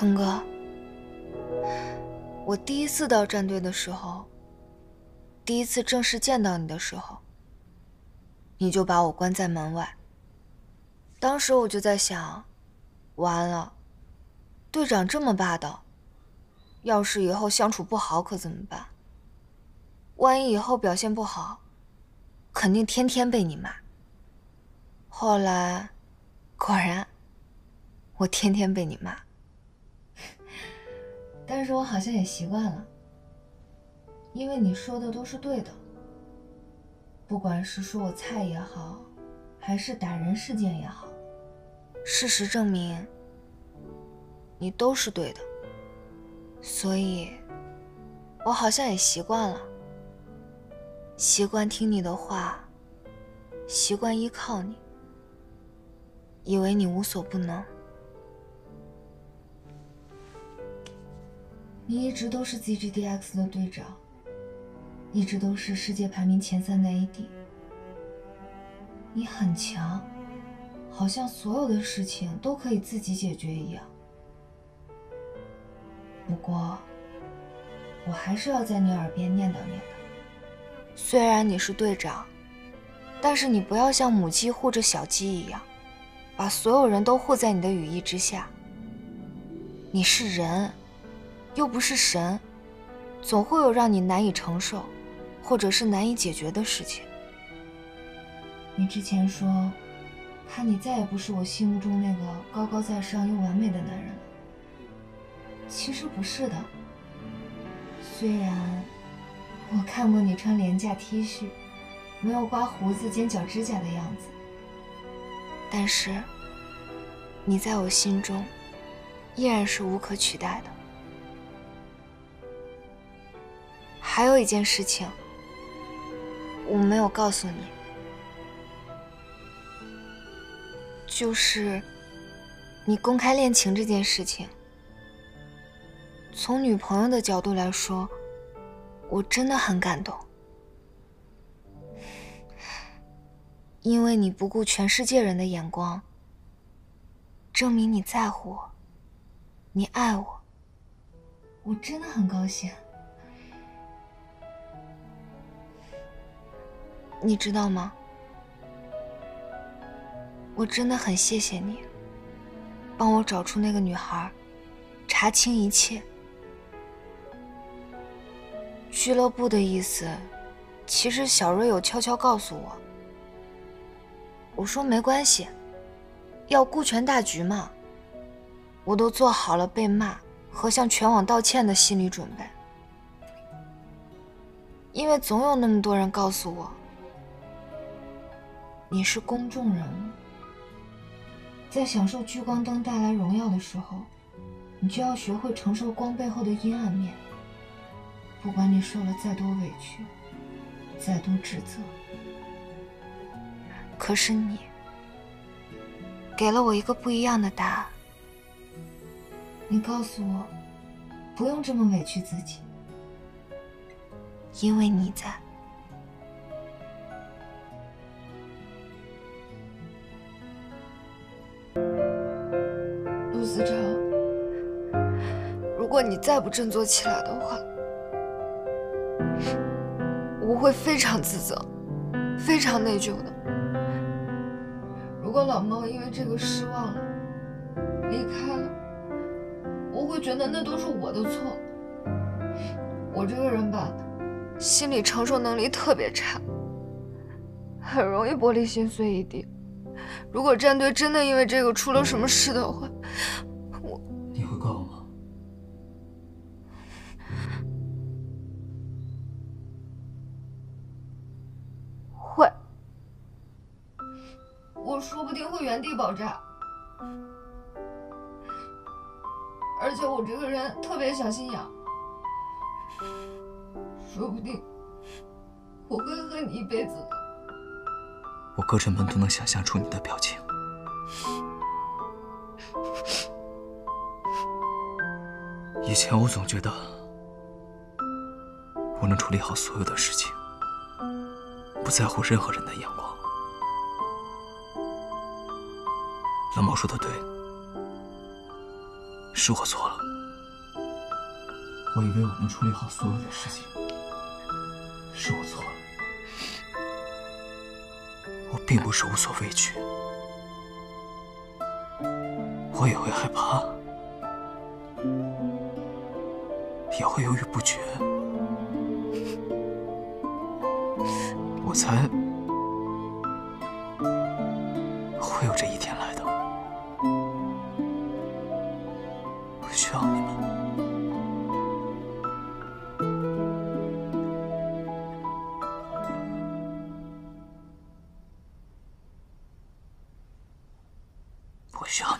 成哥，我第一次到战队的时候，第一次正式见到你的时候，你就把我关在门外。当时我就在想，完了，队长这么霸道，要是以后相处不好可怎么办？万一以后表现不好，肯定天天被你骂。后来，果然，我天天被你骂。 但是我好像也习惯了，因为你说的都是对的。不管是说我菜也好，还是打人事件也好，事实证明，你都是对的。所以，我好像也习惯了，习惯听你的话，习惯依靠你，以为你无所不能。 你一直都是 ZGDX 的队长，一直都是世界排名前3的 AD。你很强，好像所有的事情都可以自己解决一样。不过，我还是要在你耳边念叨念叨。虽然你是队长，但是你不要像母鸡护着小鸡一样，把所有人都护在你的羽翼之下。你是人。 又不是神，总会有让你难以承受，或者是难以解决的事情。你之前说，看你再也不是我心目中那个高高在上又完美的男人了。其实不是的。虽然我看过你穿廉价 T 恤，没有刮胡子、剪脚指甲的样子，但是你在我心中依然是无可取代的。 还有一件事情，我没有告诉你，就是你公开恋情这件事情。从女朋友的角度来说，我真的很感动，因为你不顾全世界人的眼光，证明你在乎我，你爱我，我真的很高兴。 你知道吗？我真的很谢谢你，帮我找出那个女孩，查清一切。俱乐部的意思，其实小瑞有悄悄告诉我。我说没关系，要顾全大局嘛。我都做好了被骂和向全网道歉的心理准备，因为总有那么多人告诉我。 你是公众人物，在享受聚光灯带来荣耀的时候，你就要学会承受光背后的阴暗面。不管你受了再多委屈，再多指责，可是你给了我一个不一样的答案。你告诉我，不用这么委屈自己，因为你在。 陆思潮，如果你再不振作起来的话，我会非常自责，非常内疚的。如果老猫因为这个失望了，离开了，我会觉得那都是我的错。我这个人吧，心理承受能力特别差，很容易玻璃心碎一地。 如果战队真的因为这个出了什么事的话，你会告我吗？会，我说不定会原地爆炸。而且我这个人特别小心眼，说不定我会恨你一辈子的。 我隔着门都能想象出你的表情。以前我总觉得我能处理好所有的事情，不在乎任何人的眼光。老毛说的对，是我错了。我以为我能处理好所有的事情，是我错了。我并不是无所畏惧，我也会害怕，也会犹豫不决。我才会有这一天来的。 需要你们，我需要你。